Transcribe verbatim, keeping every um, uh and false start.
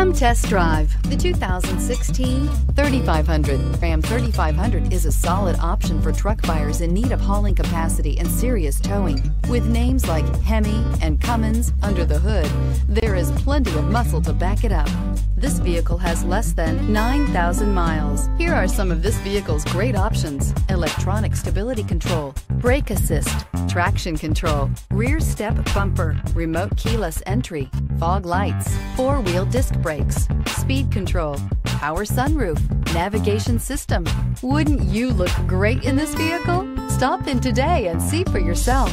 Come test drive the two thousand sixteen thirty-five hundred. Ram thirty-five hundred is a solid option for truck buyers in need of hauling capacity and serious towing. With names like Hemi and Cummins under the hood, there is plenty of muscle to back it up. This vehicle has less than nine thousand miles. Here are some of this vehicle's great options: electronic stability control, brake assist, traction control, rear step bumper, remote keyless entry, fog lights, four-wheel disc brakes, speed control, power sunroof, navigation system. Wouldn't you look great in this vehicle? Stop in today and see for yourself.